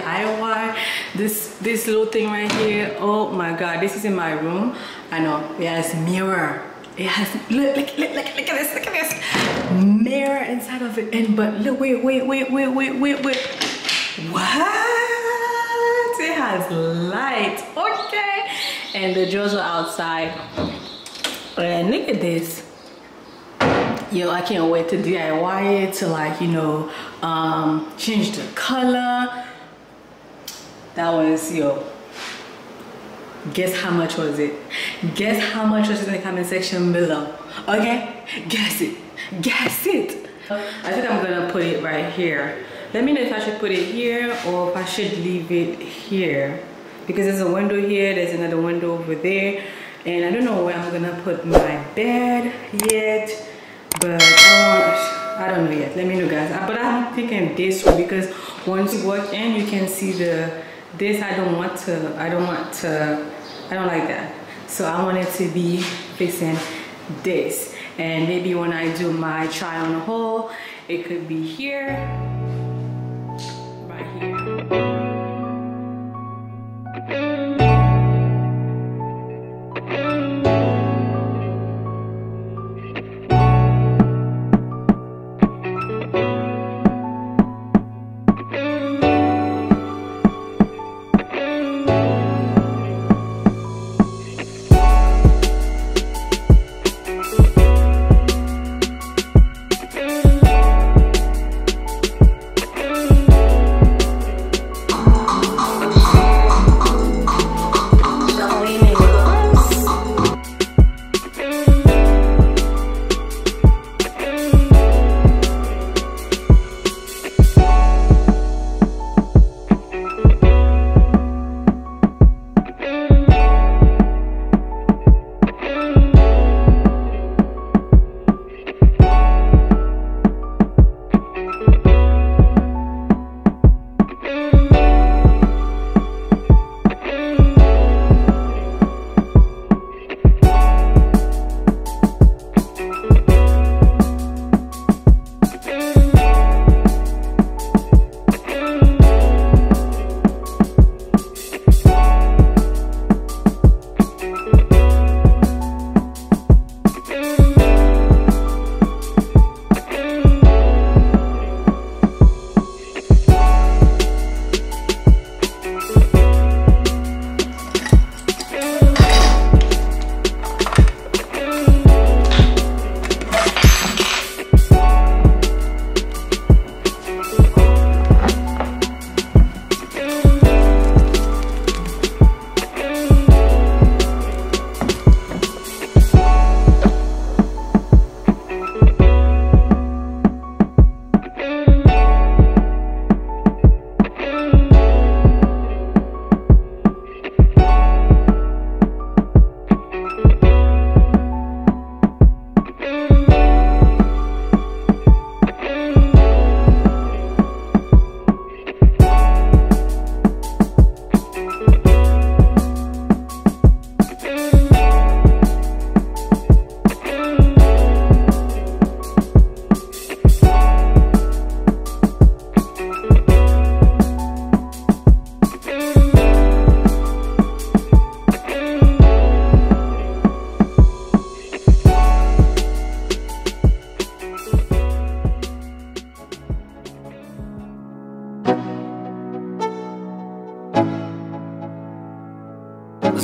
DIY. This little thing right here, oh my god, this is in my room. I know it has mirror, it has look at this mirror inside of it, and but look, wait, what, it has light. Okay, and the drawers are outside, and look at this. Yo, I can't wait to DIY it, to like, you know, change the color. That was, yo, guess how much was it? Guess how much was it in the comment section below, okay? Guess it, guess it. I think I'm gonna put it right here. Let me know if I should put it here or if I should leave it here, because there's a window here, there's another window over there, and I don't know where I'm gonna put my bed yet. But I don't know yet. Let me know, guys. But I'm thinking this one, because once you walk in, you can see this. I don't like that. So I want it to be facing this. And maybe when I do my try on haul, it could be here, right here.